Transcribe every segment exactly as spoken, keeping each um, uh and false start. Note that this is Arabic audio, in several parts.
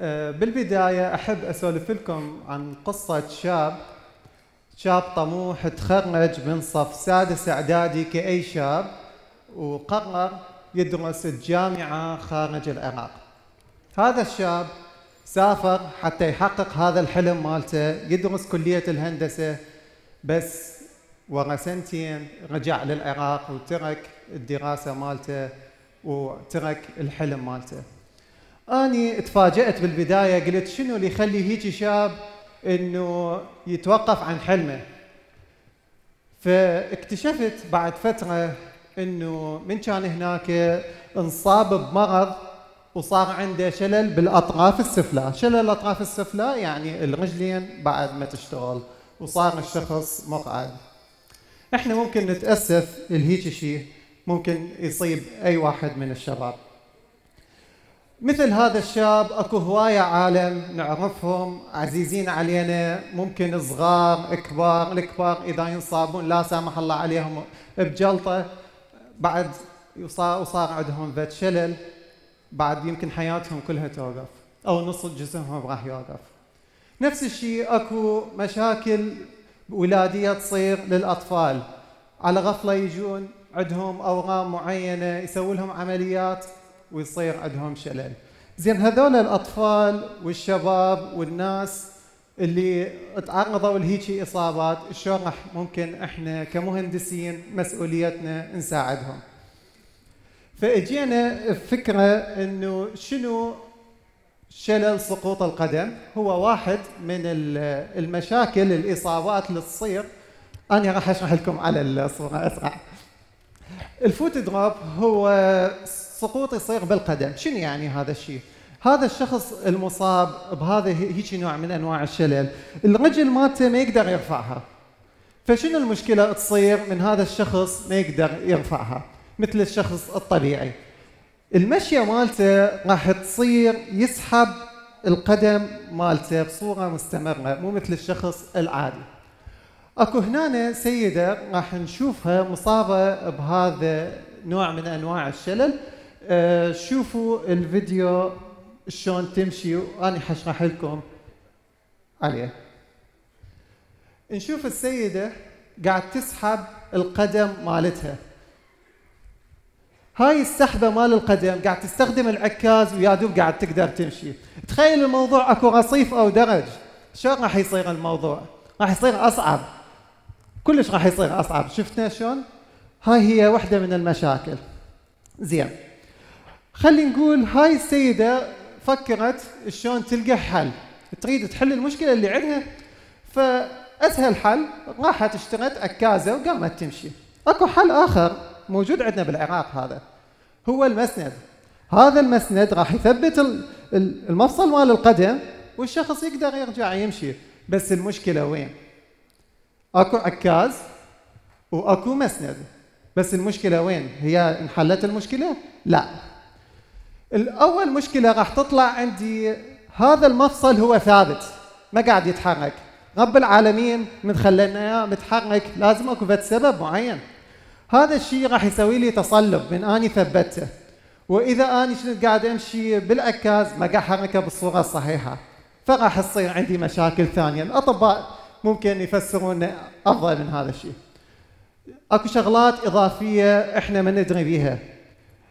بالبداية أحب أسولف لكم عن قصة شاب شاب طموح تخرج من صف سادس إعدادي كأي شاب وقرر يدرس الجامعة خارج العراق. هذا الشاب سافر حتى يحقق هذا الحلم مالته، يدرس كلية الهندسة، بس ورا سنتين رجع للعراق وترك الدراسة مالته وترك الحلم مالته. أني اتفاجأت بالبداية، قلت شنو اللي يخلي هيجي شاب إنه يتوقف عن حلمه؟ فاكتشفت بعد فترة إنه من كان هناك انصاب بمرض وصار عنده شلل بالأطراف السفلى، شلل الأطراف السفلى يعني الرجلين بعد ما تشتغل، وصار الشخص مقعد. احنا ممكن نتأسف لهيك شيء ممكن يصيب أي واحد من الشباب. مثل هذا الشاب اكو هواية عالم نعرفهم عزيزين علينا، ممكن صغار كبار، الكبار إذا ينصابون لا سامح الله عليهم بجلطة بعد وصار عندهم ذات شلل، بعد يمكن حياتهم كلها توقف أو نص جسمهم راح يوقف. نفس الشيء اكو مشاكل ولادية تصير للأطفال، على غفلة يجون عندهم أورام معينة يسوي لهم عمليات ويصير عندهم شلل. زين هذول الأطفال والشباب والناس اللي تعرضوا لهيجي إصابات شلون راح ممكن احنا كمهندسين مسؤوليتنا نساعدهم؟ فاجينا بفكرة انه شنو شلل سقوط القدم، هو واحد من المشاكل الإصابات اللي تصير. أنا راح أشرح لكم على الصورة أسرع. الفوت دروب هو سقوط يصير بالقدم. شنو يعني هذا الشيء؟ هذا الشخص المصاب بهذا هيك نوع من أنواع الشلل، الرجل مالته ما يقدر يرفعها. فشنو المشكلة تصير من هذا الشخص ما يقدر يرفعها مثل الشخص الطبيعي؟ المشية مالته راح تصير يسحب القدم مالته بصورة مستمرة، مو مثل الشخص العادي. اكو هنا سيدة راح نشوفها مصابة بهذا نوع من انواع الشلل. أه شوفوا الفيديو شلون تمشي وانا حشرح لكم عليه. نشوف السيدة قاعد تسحب القدم مالتها. هاي السحبه مال القدم قاعد تستخدم العكاز ويا دوب قاعد تقدر تمشي. تخيل الموضوع اكو رصيف او درج، شلون راح يصير الموضوع؟ راح يصير اصعب. كلش راح يصير اصعب، شفنا شلون؟ هاي هي وحده من المشاكل. زين. خلي نقول هاي السيده فكرت شلون تلقى حل، تريد تحل المشكله اللي عندها، فاسهل حل راحت اشترت عكازه وقامت تمشي. اكو حل اخر موجود عندنا بالعراق، هذا هو المسند. هذا المسند راح يثبت المفصل مال القدم والشخص يقدر يرجع يمشي، بس المشكله وين؟ اكو عكاز واكو مسند، بس المشكله وين؟ هي انحلت المشكله؟ لا. الاول مشكله راح تطلع عندي، هذا المفصل هو ثابت ما قاعد يتحرك، رب العالمين من خلينا اياه متحرك لازم اكو فد سبب معين. هذا الشيء راح يسوي لي تصلب من اني ثبته، واذا اني كنت قاعد امشي بالعكاز ما قاعد احركه بالصوره الصحيحه، فراح تصير عندي مشاكل ثانيه. الاطباء ممكن يفسرون افضل من هذا الشيء. اكو شغلات اضافيه احنا ما ندري بيها.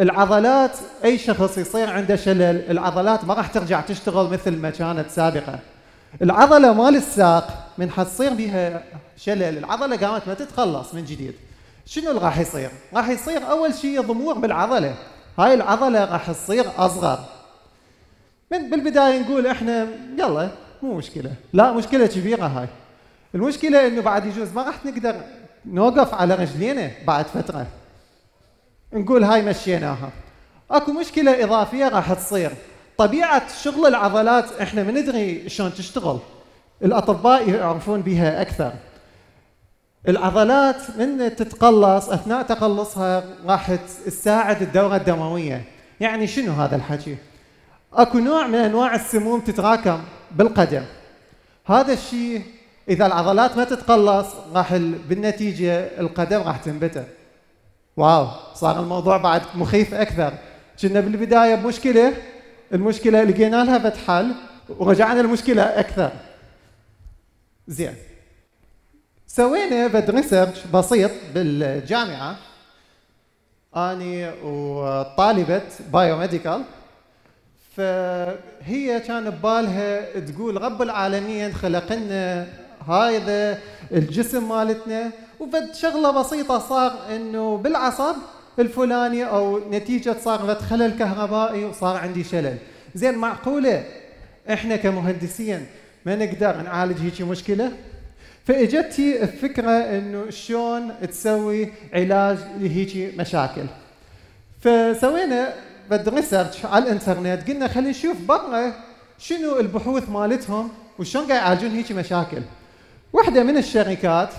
العضلات، اي شخص يصير عنده شلل العضلات ما راح ترجع تشتغل مثل ما كانت سابقا. العضله مال الساق من حتصير بيها شلل، العضله قامت ما تتخلص من جديد. شنو اللي راح يصير؟ راح يصير أول شيء ضمور بالعضلة، هاي العضلة راح تصير أصغر. من بالبداية نقول إحنا يلا مو مشكلة، لا مشكلة كبيرة هاي. المشكلة إنه بعد يجوز ما راح نقدر نوقف على رجلينا بعد فترة. نقول هاي مشيناها. أكو مشكلة إضافية راح تصير، طبيعة شغل العضلات إحنا ما ندري شلون تشتغل. الأطباء يعرفون بها أكثر. العضلات من تتقلص اثناء تقلصها راح تساعد الدوره الدمويه. يعني شنو هذا الحكي؟ اكو نوع من انواع السموم تتراكم بالقدم. هذا الشيء اذا العضلات ما تتقلص راح بالنتيجه القدم راح تنبتر. واو، صار الموضوع بعد مخيف اكثر. كنا بالبدايه بمشكله المشكله لقينا لها فت حل ورجعنا المشكله اكثر. زين سوينا فت ريسيرش بسيط بالجامعه اني وطالبه بايوميديكال، فهي كان ببالها تقول رب العالمين خلق لنا هذا الجسم مالتنا، وفد شغله بسيطه صار انه بالعصب الفلاني او نتيجه صار خلل كهربائي وصار عندي شلل. زين معقوله احنا كمهندسين ما نقدر نعالج هيك مشكله؟ فاجتني الفكره انه شلون تسوي علاج لهيك مشاكل. فسوينا بد ريسيرش على الانترنت، قلنا خلينا نشوف برا شنو البحوث مالتهم وشلون قاعد يعالجون هيك مشاكل. واحده من الشركات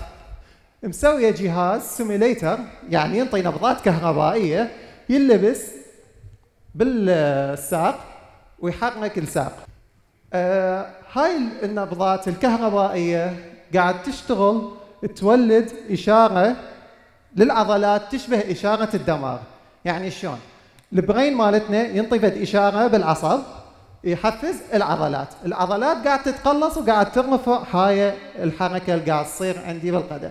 مسويه جهاز سيميليتر، يعني ينطي نبضات كهربائيه يلبس بالساق ويحرك الساق. آه هاي النبضات الكهربائيه قاعد تشتغل تولد اشاره للعضلات تشبه اشاره الدمار. يعني شلون؟ البرين مالتنا ينطفت اشاره بالعصب يحفز العضلات، العضلات قاعد تتقلص وقاعد ترفع هاي الحركه اللي قاعد تصير عندي بالقدم.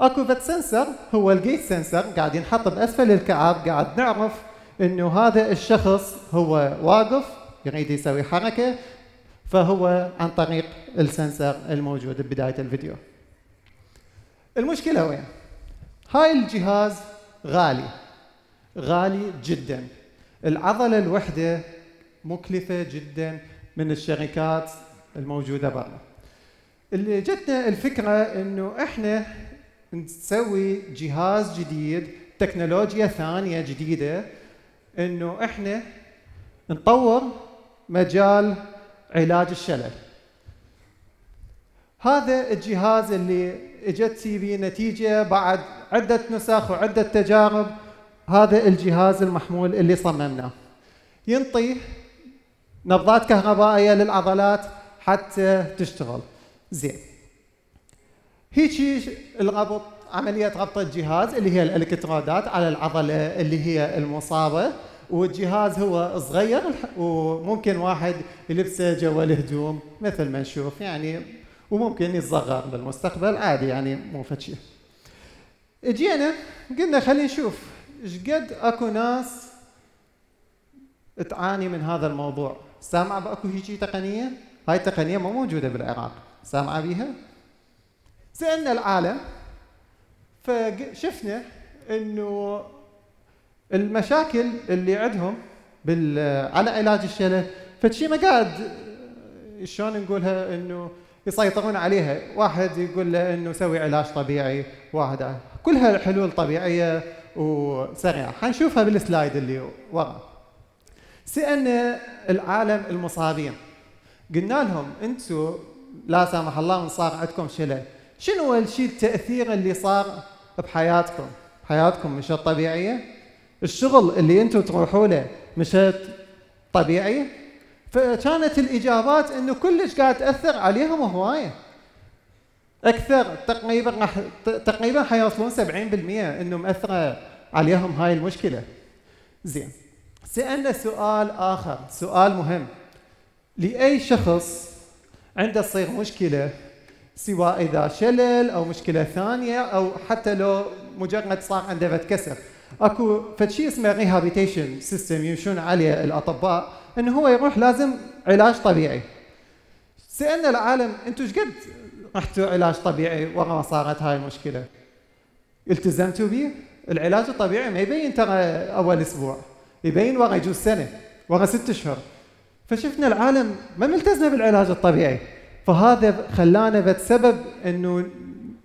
اكو فد سنسر هو الجيت سنسر قاعد ينحط باسفل الكعب، قاعد نعرف انه هذا الشخص هو واقف يريد يسوي حركه، فهو عن طريق السنسر الموجود ببدايه الفيديو. المشكله وين؟ هاي الجهاز غالي، غالي جدا. العضله الوحده مكلفه جدا من الشركات الموجوده برا. اللي جتنا الفكره انه احنا نسوي جهاز جديد، تكنولوجيا ثانيه جديده، انه احنا نطور مجال علاج الشلل. هذا الجهاز اللي اجت به نتيجه بعد عده نسخ وعده تجارب، هذا الجهاز المحمول اللي صممناه ينطي نبضات كهربائيه للعضلات حتى تشتغل. زين هيجي الربط، عمليه ربط الجهاز اللي هي الالكترودات على العضله اللي هي المصابه، والجهاز هو صغير وممكن واحد يلبسه جوا الهدوم مثل ما نشوف يعني، وممكن يتصغر بالمستقبل عادي يعني مو فد شيء. اجينا قلنا خلينا نشوف شقد اكو ناس تعاني من هذا الموضوع، سامعه باكو هيجي تقنيه؟ هاي التقنيه مو موجوده بالعراق، سامعه بيها؟ سالنا العالم فشفنا انه المشاكل اللي عندهم بال على علاج الشلل فشي ما قاعد شلون نقولها انه يسيطرون عليها، واحد يقول له انه سوي علاج طبيعي، واحد كلها حلول طبيعيه وسريعه، حنشوفها بالسلايد اللي ورا. سالنا العالم المصابين قلنا لهم انتم لا سمح الله ان صار عندكم شلل، شنو الشيء التاثير اللي صار بحياتكم؟ حياتكم مش طبيعيه؟ الشغل اللي انتم تروحوا له مش طبيعي؟ فكانت الاجابات انه كلش قاعد تاثر عليهم هوايه. اكثر تقريبا رح تقريبا حيوصلون سبعين بالمئة انه مأثره عليهم هاي المشكله. زين سالنا سؤال اخر، سؤال مهم، لاي شخص عنده تصير مشكله سواء اذا شلل او مشكله ثانيه او حتى لو مجرد صار عنده كسر، اكو فشي اسمه ريهابيتيشن سيستم يمشون عليه الاطباء انه هو يروح لازم علاج طبيعي. سالنا العالم انتم ايش قد رحتوا علاج طبيعي ورا ما صارت هاي المشكله؟ التزمتوا به؟ العلاج الطبيعي ما يبين ترى اول اسبوع، يبين ورا يجوز سنه، ورا ست اشهر. فشفنا العالم ما ملتزمه بالعلاج الطبيعي، فهذا خلانا بسبب انه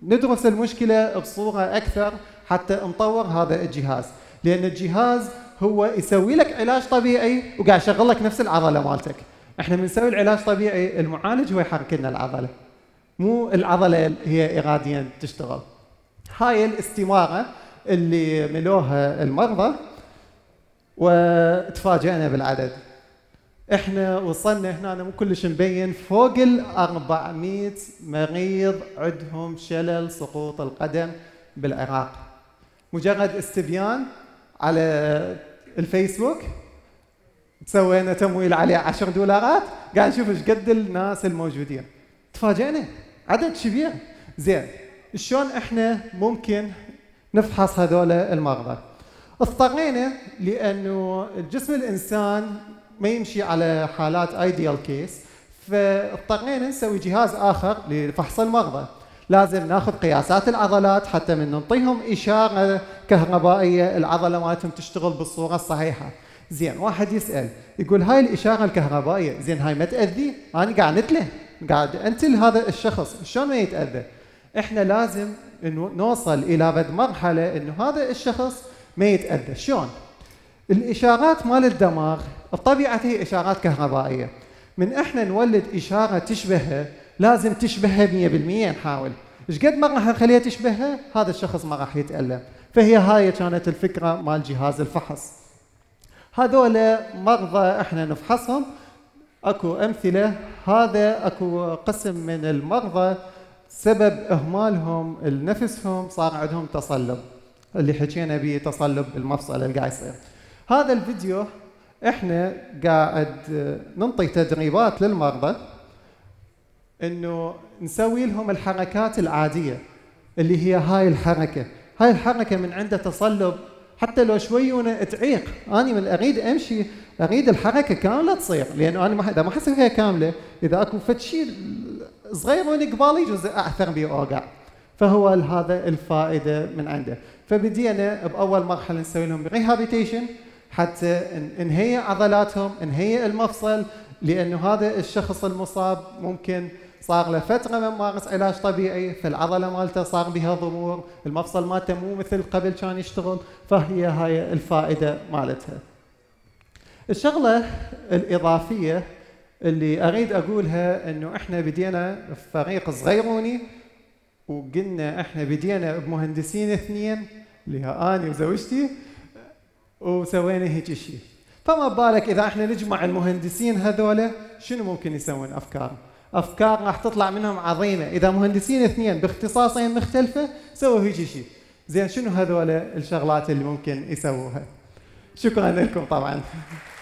ندرس المشكله بصوره اكثر حتى نطور هذا الجهاز، لان الجهاز هو يسوي لك علاج طبيعي وقاعد يشغل لك نفس العضله مالتك. احنا بنسوي العلاج طبيعي، المعالج هو يحرك لنا العضله، مو العضله هي اراديا تشتغل. هاي الاستماره اللي ملوها المرضى وتفاجئنا بالعدد. احنا وصلنا هنا مو كلش مبين فوق ال أربعمئة مريض عندهم شلل سقوط القدم بالعراق. مجرد استبيان على الفيسبوك سوينا تمويل عليه عشرة دولارات، قاعد نشوف ايش قد الناس الموجودين. تفاجئنا عدد كبير. زين شلون احنا ممكن نفحص هذول المرضى؟ اضطرينا لانه جسم الانسان ما يمشي على حالات ايديال كيس، فاضطرينا نسوي جهاز اخر لفحص المرضى. لازم ناخذ قياسات العضلات حتى من نعطيهم اشاره كهربائيه العضله مالتهم تشتغل بالصوره الصحيحه. زين واحد يسال يقول هاي الاشاره الكهربائيه، زين هاي ما تاذي؟ انا قاعد نتله، قاعد انتل هذا الشخص، شلون ما يتاذى؟ احنا لازم نوصل الى بد مرحله انه هذا الشخص ما يتاذى، شلون؟ الاشارات مال الدماغ بطبيعه هي اشارات كهربائيه. من احنا نولد اشاره تشبهها لازم تشبهها مئة بالمئة نحاول، ايش قد ما راح نخليها تشبهها هذا الشخص ما راح يتألم، فهي هاي كانت الفكره مال جهاز الفحص. هذول مرضى احنا نفحصهم، اكو امثله، هذا اكو قسم من المرضى سبب اهمالهم لنفسهم صار عندهم تصلب، اللي حكينا به تصلب المفصل اللي قاعد يصير. هذا الفيديو احنا قاعد ننطي تدريبات للمرضى انه نسوي لهم الحركات العاديه اللي هي هاي الحركه، هاي الحركه من عنده تصلب حتى لو شويه تعيق، انا من اريد امشي اريد الحركه كامله تصير، لانه انا اذا ما حسويها كامله اذا اكو فد شيء صغير وين قبالي يجوز اعثر بيه اوقع، فهو هذا الفائده من عنده. فبدينا باول مرحله نسوي لهم ريهابيتيشن حتى نهيئ عضلاتهم، نهيئ المفصل، لانه هذا الشخص المصاب ممكن صار له فتره ما مارس علاج طبيعي، فالعضله مالته صار بها ضمور، المفصل مالته مو مثل قبل كان يشتغل، فهي هاي الفائده مالتها. الشغله الاضافيه اللي اريد اقولها انه احنا بدينا بفريق صغيروني، وقلنا احنا بدينا بمهندسين اثنين اللي انا وزوجتي، وسوينا هيك شيء. فما بالك اذا احنا نجمع المهندسين هذول شنو ممكن يسوون؟ افكار افكار راح تطلع منهم عظيمه، اذا مهندسين اثنين باختصاصين مختلفه سووا هيك شيء. زين شنو هذول الشغلات اللي ممكن يسووها؟ شكرا لكم طبعا.